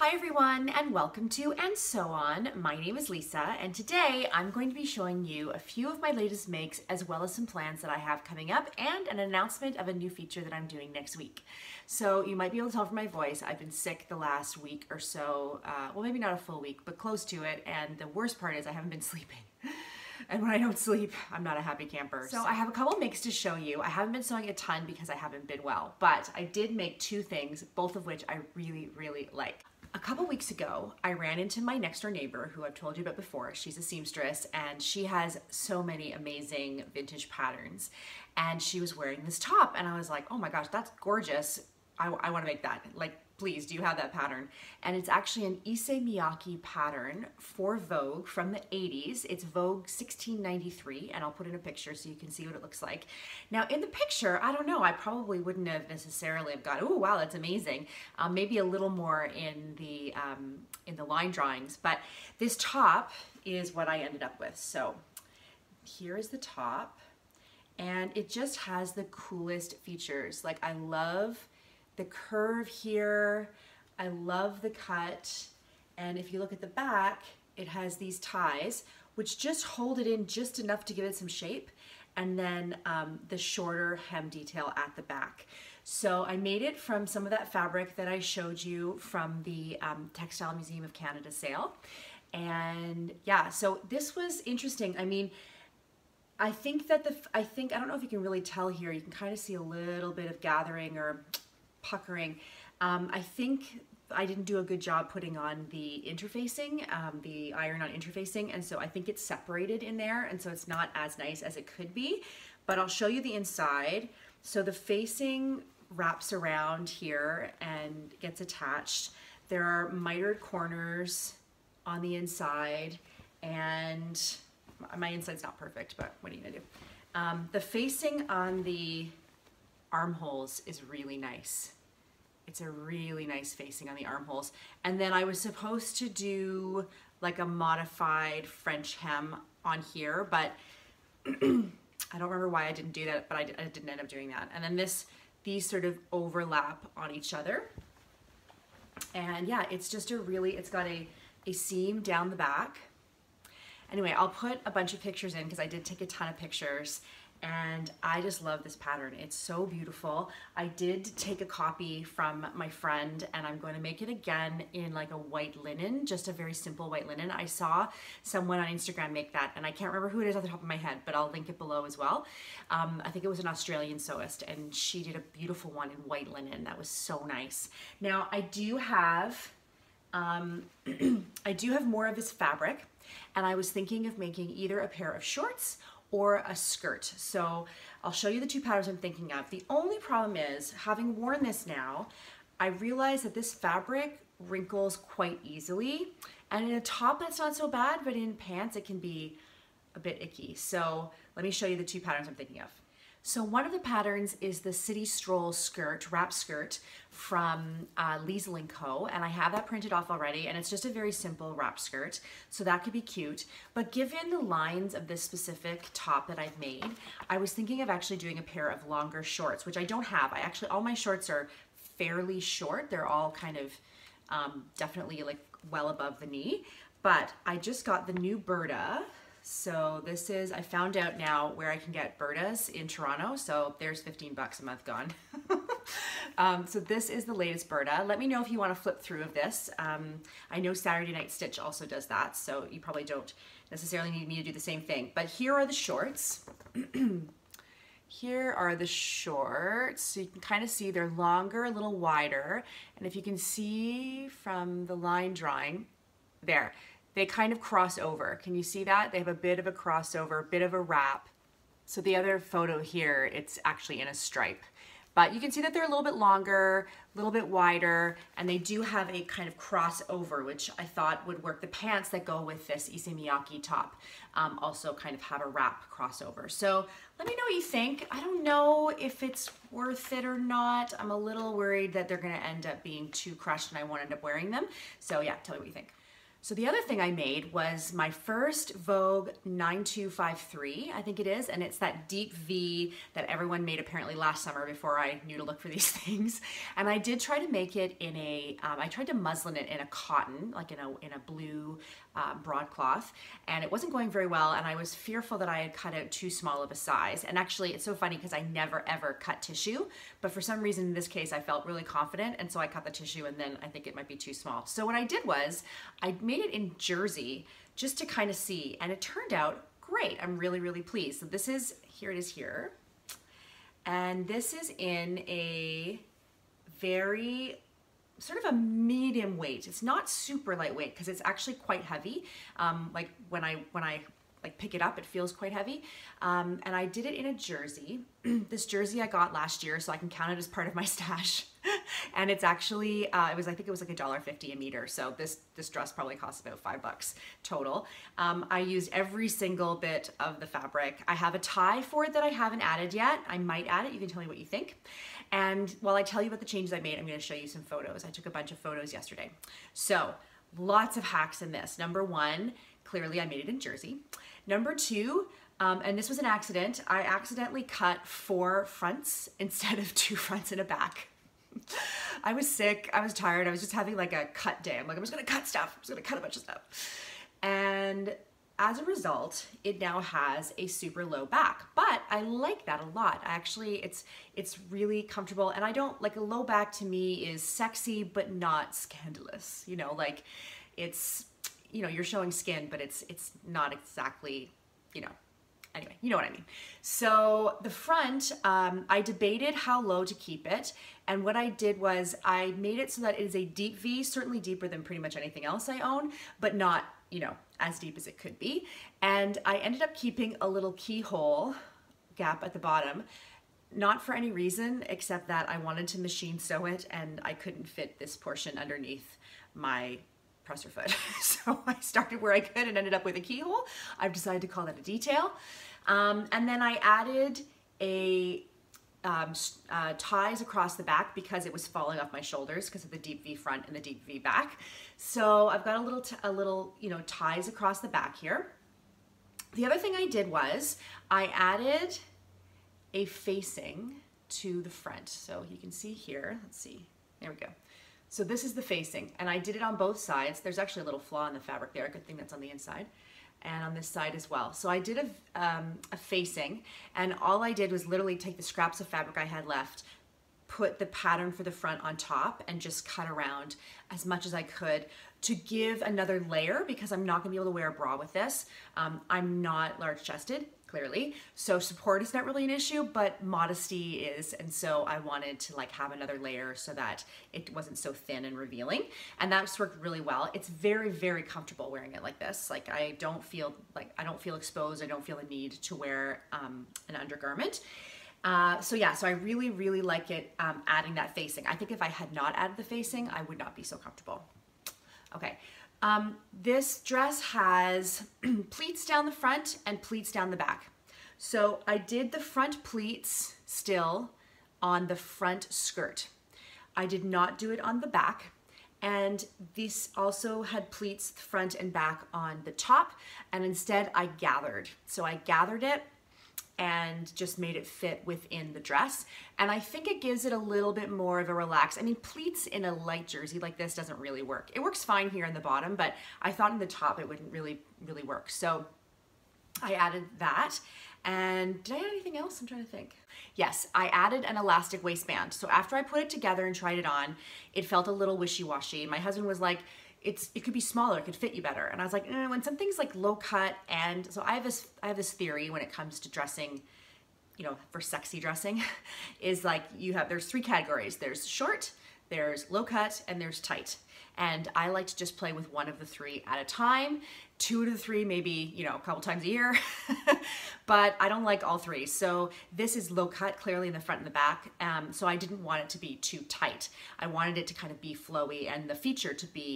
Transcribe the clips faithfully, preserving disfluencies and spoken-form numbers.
Hi everyone and welcome to And Sew On. My name is Lisa and today I'm going to be showing you a few of my latest makes as well as some plans that I have coming up and an announcement of a new feature that I'm doing next week. So you might be able to tell from my voice, I've been sick the last week or so, uh, well maybe not a full week but close to it, and the worst part is I haven't been sleeping. And when I don't sleep, I'm not a happy camper. So I have a couple makes to show you. I haven't been sewing a ton because I haven't been well, but I did make two things, both of which I really, really like. A couple weeks ago, I ran into my next door neighbor who I've told you about before. She's a seamstress and she has so many amazing vintage patterns. And she was wearing this top and I was like, oh my gosh, that's gorgeous. I, I wanna make that. Like, please, do you have that pattern? And it's actually an Issey Miyake pattern for Vogue from the eighties. It's Vogue sixteen ninety-three, and I'll put in a picture so you can see what it looks like. Now in the picture, I don't know, I probably wouldn't have necessarily have gone, oh wow, that's amazing. Um, maybe a little more in the, um, in the line drawings, but this top is what I ended up with. So here is the top, and it just has the coolest features. Like, I love the curve here, I love the cut, and if you look at the back, it has these ties, which just hold it in just enough to give it some shape, and then um, the shorter hem detail at the back. So I made it from some of that fabric that I showed you from the um, Textile Museum of Canada sale, and yeah, so this was interesting. I mean, I think that the, I think, I don't know if you can really tell here, you can kind of see a little bit of gathering or puckering. Um, I think I didn't do a good job putting on the interfacing, um, the iron-on interfacing, and so I think it's separated in there, and so it's not as nice as it could be, but I'll show you the inside. So the facing wraps around here and gets attached. There are mitered corners on the inside, and my inside's not perfect, but what are you gonna do? Um, the facing on the armholes is really nice. It's a really nice facing on the armholes. And then I was supposed to do like a modified French hem on here, but I don't remember why I didn't do that, but I, I didn't end up doing that. And then this, these sort of overlap on each other. And yeah, it's just a really, it's got a, a seam down the back. Anyway, I'll put a bunch of pictures in because I did take a ton of pictures. And I just love this pattern. It's so beautiful. I did take a copy from my friend and I'm going to make it again in like a white linen, just a very simple white linen. I saw someone on Instagram make that and I can't remember who it is off the top of my head, but I'll link it below as well. Um, I think it was an Australian sewist and she did a beautiful one in white linen. That was so nice. Now I do have, um, I do have more of this fabric and I was thinking of making either a pair of shorts or a skirt. So I'll show you the two patterns I'm thinking of. The only problem is, having worn this now, I realize that this fabric wrinkles quite easily. And in a top that's not so bad, but in pants it can be a bit icky. So let me show you the two patterns I'm thinking of. So one of the patterns is the City Stroll skirt, wrap skirt from uh, Liesl and Co. And I have that printed off already and it's just a very simple wrap skirt. So that could be cute. But given the lines of this specific top that I've made, I was thinking of actually doing a pair of longer shorts, which I don't have. I actually, all my shorts are fairly short. They're all kind of um, definitely like well above the knee. But I just got the new Burda. So this is, I found out now where I can get Burdas in Toronto, so there's fifteen bucks a month gone. um, so this is the latest Burda. Let me know if you want to flip through of this. Um, I know Saturday Night Stitch also does that, so you probably don't necessarily need me to do the same thing. But here are the shorts. Here are the shorts. So you can kind of see they're longer, a little wider. And if you can see from the line drawing, there. They kind of cross over. Can you see that? They have a bit of a crossover, a bit of a wrap. So the other photo here, it's actually in a stripe. But you can see that they're a little bit longer, a little bit wider, and they do have a kind of crossover, which I thought would work. The pants that go with this Issey Miyake top um, also kind of have a wrap crossover. So let me know what you think. I don't know if it's worth it or not. I'm a little worried that they're gonna end up being too crushed and I won't end up wearing them. So yeah, tell me what you think. So the other thing I made was my first Vogue nine two five three, I think it is, and it's that deep V that everyone made apparently last summer before I knew to look for these things. And I did try to make it in a, um, I tried to muslin it in a cotton, like in a, in a blue uh, broadcloth, and it wasn't going very well, and I was fearful that I had cut out too small of a size. And actually, it's so funny because I never ever cut tissue, but for some reason in this case, I felt really confident, and so I cut the tissue, and then I think it might be too small. So what I did was, I made it in jersey just to kind of see, and it turned out great. I'm really really pleased. So this is, here it is here, and this is in a very sort of a medium weight. It's not super lightweight because it's actually quite heavy. Um, like when I when I like pick it up, it feels quite heavy. Um, and I did it in a jersey. This jersey I got last year, so I can count it as part of my stash. And it's actually, uh, it was, I think it was like a dollar fifty a meter. So this, this dress probably cost about five bucks total. Um, I used every single bit of the fabric. I have a tie for it that I haven't added yet. I might add it. You can tell me what you think. And while I tell you about the changes I made, I'm going to show you some photos. I took a bunch of photos yesterday. So lots of hacks in this. Number one, clearly I made it in jersey. Number two, Um, and this was an accident. I accidentally cut four fronts instead of two fronts and a back. I was sick, I was tired, I was just having like a cut day. I'm like, I'm just gonna cut stuff, I'm just gonna cut a bunch of stuff. And as a result, it now has a super low back, but I like that a lot. I actually, it's it's really comfortable, and I don't, like a low back to me is sexy, but not scandalous. You know, like it's, you know, you're showing skin, but it's it's not exactly, you know, anyway, you know what I mean. So the front, um, I debated how low to keep it. And what I did was I made it so that it is a deep V, certainly deeper than pretty much anything else I own, but not, you know, as deep as it could be. And I ended up keeping a little keyhole gap at the bottom, not for any reason, except that I wanted to machine sew it and I couldn't fit this portion underneath my presser foot. So I started where I could and ended up with a keyhole. I've decided to call that a detail. Um, and then I added a um, uh, ties across the back because it was falling off my shoulders because of the deep V front and the deep V back. So I've got a little, t a little, you know, ties across the back here. The other thing I did was I added a facing to the front. So you can see here, let's see, there we go. So this is the facing, and I did it on both sides. There's actually a little flaw in the fabric there, a good thing that's on the inside, and on this side as well. So I did a, um, a facing, and all I did was literally take the scraps of fabric I had left, put the pattern for the front on top, and just cut around as much as I could to give another layer, because I'm not gonna be able to wear a bra with this. Um, I'm not large chested, clearly. So support is not really an issue, but modesty is. And so I wanted to like have another layer so that it wasn't so thin and revealing. And that's worked really well. It's very, very comfortable wearing it like this. Like I don't feel like, I don't feel exposed. I don't feel the need to wear um, an undergarment. Uh, so yeah, so I really, really like it, um, adding that facing. I think if I had not added the facing, I would not be so comfortable. Okay. Um, this dress has pleats down the front and pleats down the back. So I did the front pleats still on the front skirt. I did not do it on the back. And this also had pleats front and back on the top. And instead I gathered. So I gathered it and just made it fit within the dress. And I think it gives it a little bit more of a relaxed, I mean, pleats in a light jersey like this doesn't really work. It works fine here in the bottom, but I thought in the top it wouldn't really, really work. So I added that. And did I add anything else? I'm trying to think. Yes, I added an elastic waistband. So after I put it together and tried it on, it felt a little wishy-washy. My husband was like, It's, it could be smaller, it could fit you better. And I was like, eh, when something's like low cut, and so I have this, I have this theory when it comes to dressing, you know, for sexy dressing, is like you have, there's three categories. There's short, there's low cut, and there's tight. And I like to just play with one of the three at a time, two to three, maybe, you know, a couple times a year, but I don't like all three. So this is low cut clearly in the front and the back. Um, so I didn't want it to be too tight. I wanted it to kind of be flowy and the feature to be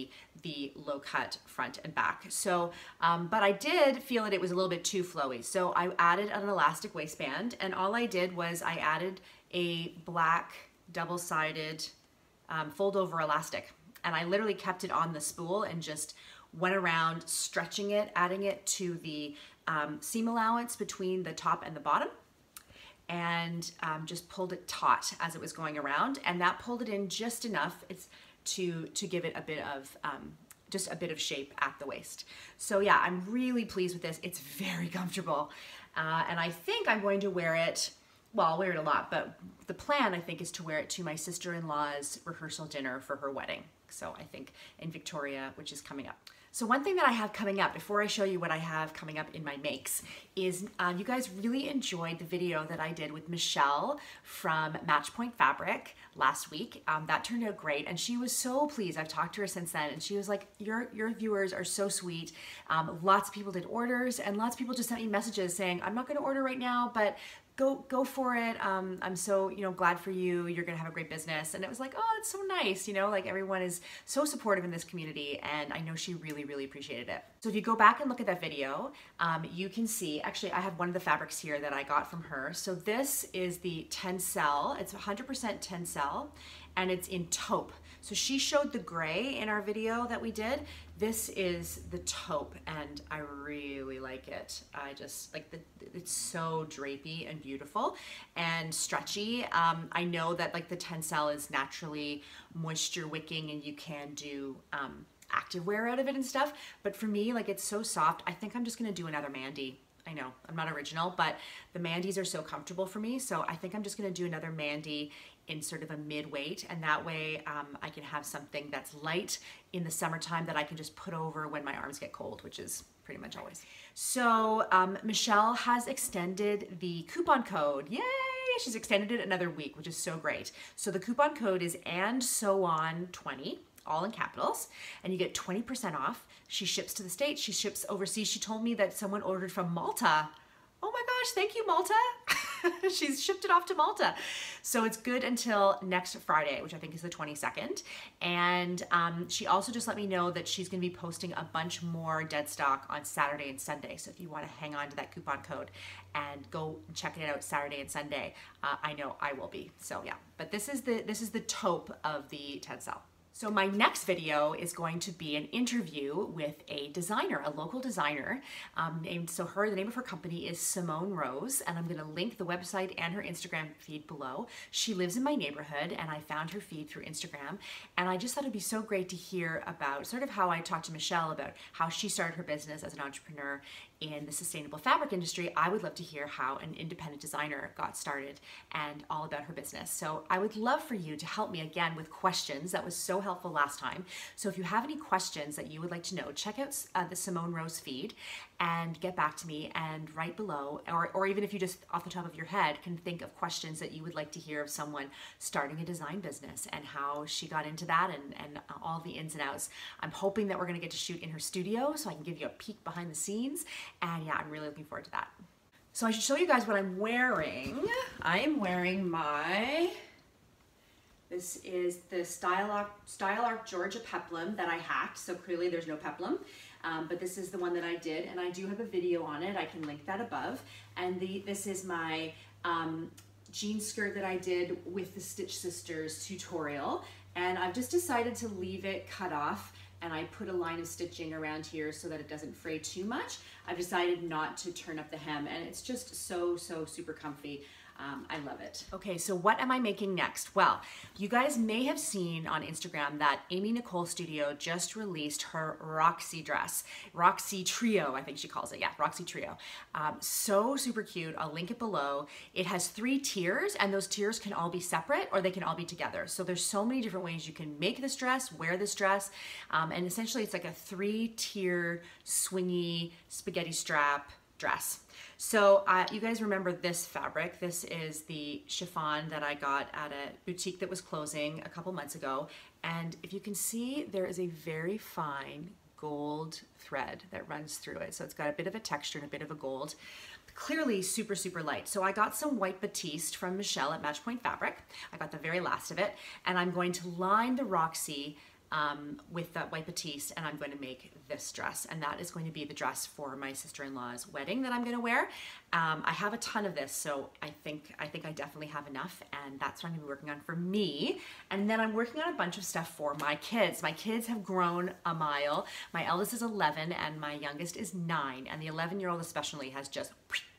the low cut front and back. So, um, but I did feel that it was a little bit too flowy. So I added an elastic waistband, and all I did was I added a black double-sided um, fold over elastic. And I literally kept it on the spool and just went around stretching it, adding it to the um, seam allowance between the top and the bottom, and um, just pulled it taut as it was going around, and that pulled it in just enough it's to to give it a bit of um, just a bit of shape at the waist. So yeah, I'm really pleased with this. It's very comfortable, uh, and I think I'm going to wear it. Well, I'll wear it a lot, but the plan, I think, is to wear it to my sister-in-law's rehearsal dinner for her wedding. So I think in Victoria, which is coming up. So one thing that I have coming up, before I show you what I have coming up in my makes, is uh, you guys really enjoyed the video that I did with Michelle from Matchpoint Fabric last week. Um, that turned out great, and she was so pleased. I've talked to her since then, and she was like, your, your viewers are so sweet. Um, lots of people did orders, and lots of people just sent me messages saying, I'm not gonna order right now, but Go, go for it. Um, I'm so, you know, glad for you. You're going to have a great business. And it was like, oh, it's so nice. You know, like everyone is so supportive in this community. And I know she really, really appreciated it. So if you go back and look at that video, um, you can see, actually, I have one of the fabrics here that I got from her. So this is the Tencel. It's one hundred percent Tencel, and it's in taupe. So she showed the gray in our video that we did. This is the taupe, and I really like it. I just like the, it's so drapey and beautiful and stretchy. Um, I know that like the Tencel is naturally moisture wicking, and you can do um, active wear out of it and stuff. But for me, like it's so soft. I think I'm just gonna do another Mandy. I know I'm not original, but the Mandys are so comfortable for me. So I think I'm just gonna do another Mandy in sort of a mid-weight, and that way um, I can have something that's light in the summertime that I can just put over when my arms get cold, which is pretty much always. So um, Michelle has extended the coupon code. Yay! She's extended it another week, which is so great. So the coupon code is And Sew On twenty, all in capitals, and you get twenty percent off. She ships to the States, she ships overseas. She told me that someone ordered from Malta. Oh my gosh, thank you, Malta. She's shipped it off to Malta. So it's good until next Friday, which I think is the twenty-second. And um, she also just let me know that she's gonna be posting a bunch more dead stock on Saturday and Sunday. So if you wanna hang on to that coupon code and go check it out Saturday and Sunday, uh, I know I will be, so yeah. But this is the, this is the taupe of the Tencel. So my next video is going to be an interview with a designer, a local designer um, named, so her, the name of her company is Simone Rose, and I'm gonna link the website and her Instagram feed below. She lives in my neighborhood, and I found her feed through Instagram, and I just thought it'd be so great to hear about sort of how I talked to Michelle about how she started her business as an entrepreneur in the sustainable fabric industry. I would love to hear how an independent designer got started and all about her business. So I would love for you to help me again with questions. That was so helpful last time. So if you have any questions that you would like to know, check out uh, the Simone Rose feed and get back to me, and right below, or, or even if you just off the top of your head can think of questions that you would like to hear of someone starting a design business and how she got into that, and, and all the ins and outs. I'm hoping that we're gonna get to shoot in her studio so I can give you a peek behind the scenes, and yeah, I'm really looking forward to that. So I should show you guys what I'm wearing. I am wearing my This is the Style Arc, Style Arc Georgia Peplum that I hacked, so clearly there's no peplum, um, but this is the one that I did, and I do have a video on it. I can link that above. And the, this is my um, jean skirt that I did with the Stitch Sisters tutorial, and I've just decided to leave it cut off, and I put a line of stitching around here so that it doesn't fray too much. I've decided not to turn up the hem, and it's just so, so super comfy. Um, I love it. Okay, so what am I making next? Well, you guys may have seen on Instagram that Amy Nicole Studio just released her Roksi dress. Roksi Trio, I think she calls it. Yeah, Roksi Trio. Um, so super cute. I'll link it below. It has three tiers, and those tiers can all be separate or they can all be together. So there's so many different ways you can make this dress, wear this dress, um, and essentially it's like a three-tier swingy spaghetti strap dress. So uh, you guys remember this fabric. This is the chiffon that I got at a boutique that was closing a couple months ago. And if you can see, there is a very fine gold thread that runs through it. So it's got a bit of a texture and a bit of a gold. Clearly super, super light. So I got some white batiste from Michelle at Matchpoint Fabric. I got the very last of it. And I'm going to line the Roksi um, with that white batiste, and I'm going to make this dress, and that is going to be the dress for my sister-in-law's wedding that I'm going to wear. Um, I have a ton of this, so I think I think I definitely have enough, and that's what I'm going to be working on for me. And then I'm working on a bunch of stuff for my kids. My kids have grown a mile. My eldest is eleven, and my youngest is nine, and the eleven-year-old especially has just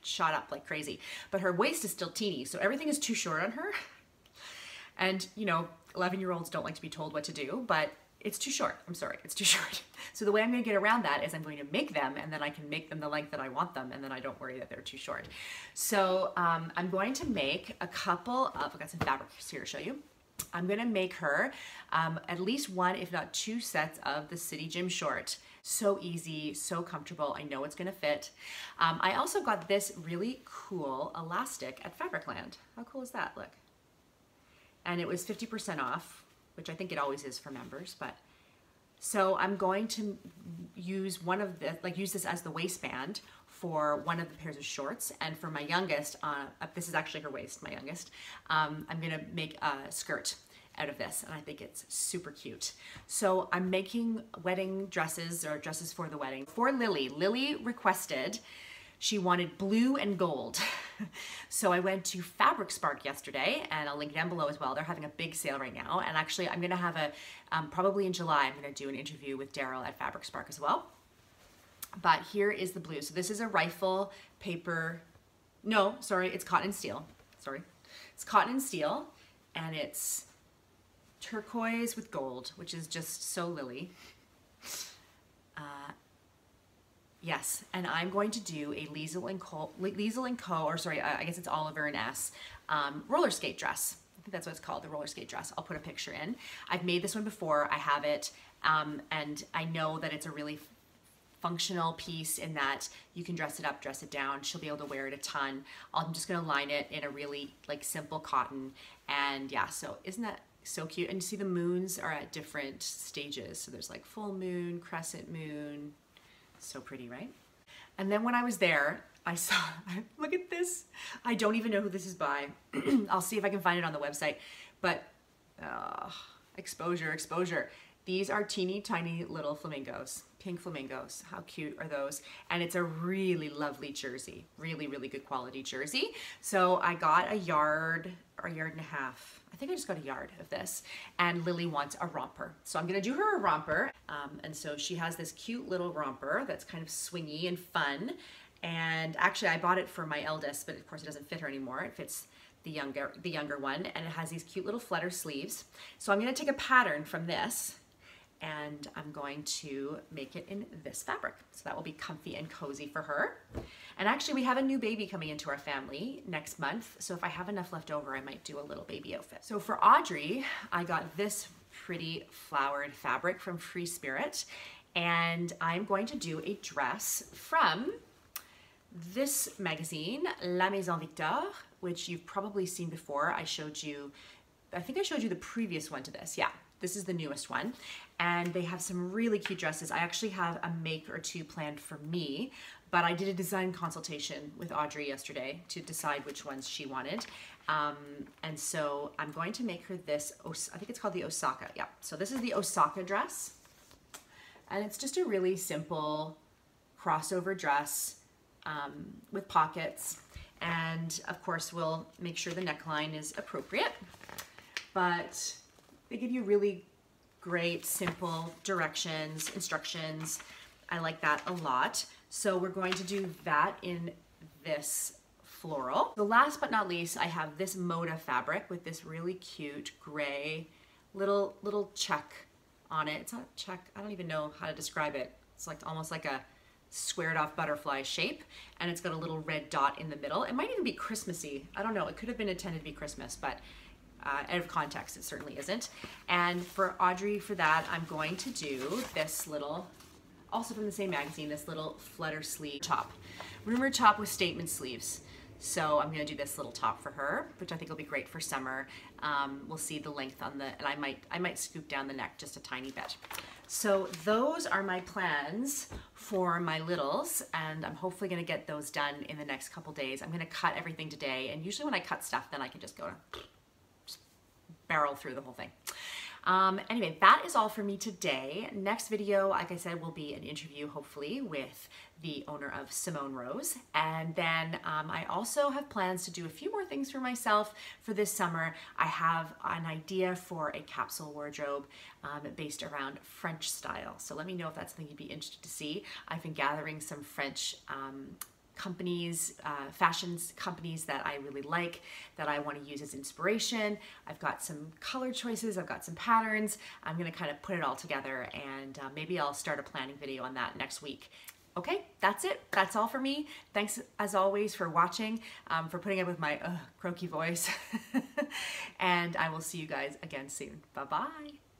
shot up like crazy, but her waist is still teeny, so everything is too short on her. And you know, eleven year olds don't like to be told what to do, but it's too short. I'm sorry, it's too short. So the way I'm going to get around that is I'm going to make them, and then I can make them the length that I want them, and then I don't worry that they're too short. So um, I'm going to make a couple of, I've got some fabrics here to show you. I'm going to make her um, at least one, if not two sets of the City Gym short. So easy, so comfortable. I know it's going to fit. Um, I also got this really cool elastic at Fabricland. How cool is that? Look. And it was fifty percent off, which I think it always is for members, but so I'm going to use one of the, like use this as the waistband for one of the pairs of shorts, and for my youngest, uh, this is actually her waist, my youngest, um, I'm gonna make a skirt out of this, and I think it's super cute. So I'm making wedding dresses, or dresses for the wedding. For Lily, Lily requested, she wanted blue and gold. So I went to Fabric Spark yesterday, and I'll link down below as well. They're having a big sale right now. And actually I'm gonna have a, um, probably in July, I'm gonna do an interview with Daryl at Fabric Spark as well. But here is the blue. So this is a rifle paper, no, sorry, it's cotton and steel. Sorry, it's cotton and steel, and it's turquoise with gold, which is just so Lily. Uh, Yes, and I'm going to do a Liesl and Co, Liesl and Co, or sorry, I guess it's Oliver and S, um, roller skate dress. I think that's what it's called, the roller skate dress. I'll put a picture in. I've made this one before, I have it, um, and I know that it's a really functional piece in that you can dress it up, dress it down. She'll be able to wear it a ton. I'm just gonna line it in a really like simple cotton, and yeah, so isn't that so cute? And you see the moons are at different stages. So there's like full moon, crescent moon. So pretty, right? And then when I was there, I saw, look at this. I don't even know who this is by. I'll see if I can find it on the website, but uh, exposure, exposure. These are teeny tiny little flamingos, pink flamingos. How cute are those? And it's a really lovely jersey, really, really good quality jersey. So I got a yard or a yard and a half. I think I just got a yard of this, and Lily wants a romper. So I'm gonna do her a romper. Um, and so she has this cute little romper that's kind of swingy and fun. And actually I bought it for my eldest, but of course it doesn't fit her anymore. It fits the younger, the younger one, and it has these cute little flutter sleeves. So I'm gonna take a pattern from this, and I'm going to make it in this fabric. So that will be comfy and cozy for her. And actually we have a new baby coming into our family next month. So if I have enough left over, I might do a little baby outfit. So for Audrey, I got this pretty flowered fabric from Free Spirit. And I'm going to do a dress from this magazine, La Maison Victor, which you've probably seen before. I showed you, I think I showed you the previous one to this, yeah. This is the newest one, and they have some really cute dresses. I actually have a make or two planned for me, but I did a design consultation with Audrey yesterday to decide which ones she wanted. Um, and so I'm going to make her this, I think it's called the Osaka, yeah. So this is the Osaka dress, and it's just a really simple crossover dress um, with pockets. And of course, we'll make sure the neckline is appropriate, but they give you really great, simple directions, instructions. I like that a lot. So we're going to do that in this floral. The last but not least, I have this Moda fabric with this really cute gray little, little check on it. It's not a check, I don't even know how to describe it. It's like almost like a squared off butterfly shape, and it's got a little red dot in the middle. It might even be Christmassy. I don't know, it could have been intended to be Christmas, but Uh, out of context, it certainly isn't. And for Audrey, for that, I'm going to do this little, also from the same magazine, this little flutter sleeve top. Rumor top with statement sleeves. So I'm gonna do this little top for her, which I think will be great for summer. Um, we'll see the length on the, and I might, I might scoop down the neck just a tiny bit. So those are my plans for my littles, and I'm hopefully gonna get those done in the next couple days. I'm gonna cut everything today, and usually when I cut stuff, then I can just go to barrel through the whole thing. Um, anyway, that is all for me today. Next video, like I said, will be an interview, hopefully, with the owner of Simone Rose. And then um, I also have plans to do a few more things for myself for this summer. I have an idea for a capsule wardrobe um, based around French style. So let me know if that's something you'd be interested to see. I've been gathering some French um, companies, uh, fashion companies that I really like, that I want to use as inspiration. I've got some color choices, I've got some patterns. I'm going to kind of put it all together, and uh, maybe I'll start a planning video on that next week. Okay, that's it. That's all for me. Thanks as always for watching, um, for putting up with my uh, croaky voice, and I will see you guys again soon. Bye-bye.